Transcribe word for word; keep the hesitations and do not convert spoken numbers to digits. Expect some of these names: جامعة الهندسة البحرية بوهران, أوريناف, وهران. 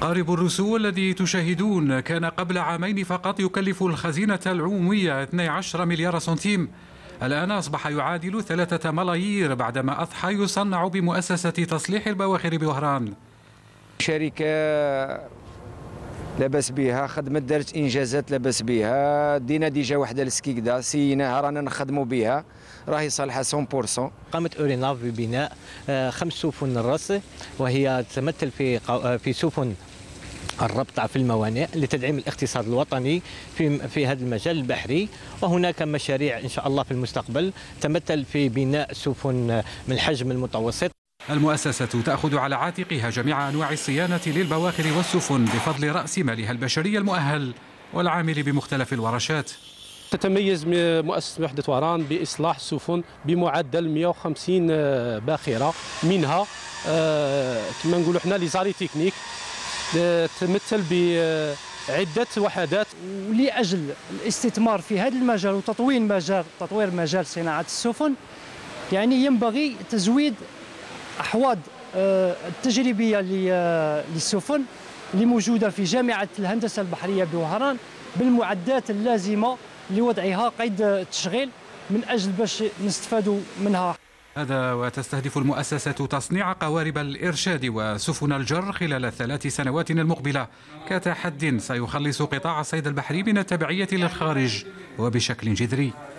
قارب الرسو الذي تشاهدون كان قبل عامين فقط يكلف الخزينة العمومية اثني عشر مليار سنتيم، الآن أصبح يعادل ثلاثة ملايير بعدما أضحى يصنع بمؤسسة تصليح البواخر بوهران. شركة لاباس بها، خدمت، دارت انجازات لاباس بها، دينا ديجا وحده لسكيكدا، سيناها، رانا نخدموا بها، راهي صالحه مية بالمية. قامت أوريناف ببناء خمس سفن الرصد، وهي تتمثل في في سفن الربطة في الموانئ لتدعيم الاقتصاد الوطني في في هذا المجال البحري، وهناك مشاريع ان شاء الله في المستقبل تمثل في بناء سفن من الحجم المتوسط. المؤسسة تأخذ على عاتقها جميع أنواع الصيانة للبواخر والسفن بفضل رأس مالها البشري المؤهل والعامل بمختلف الورشات. تتميز مؤسسة وحدة وهران بإصلاح سفن بمعدل مئة وخمسين باخرة، منها كما نقولوا حنا لي زاري تكنيك، تمثل بعدة وحدات. لأجل الاستثمار في هذا المجال وتطوير مجال تطوير مجال صناعة السفن، يعني ينبغي تزويد أحواض التجريبية للسفن اللي موجودة في جامعة الهندسة البحرية بوهران بالمعدات اللازمة لوضعها قيد التشغيل من أجل باش نستفادوا منها. هذا وتستهدف المؤسسة تصنيع قوارب الإرشاد وسفن الجر خلال الثلاث سنوات المقبلة كتحد سيخلص قطاع الصيد البحري من التبعية للخارج وبشكل جذري.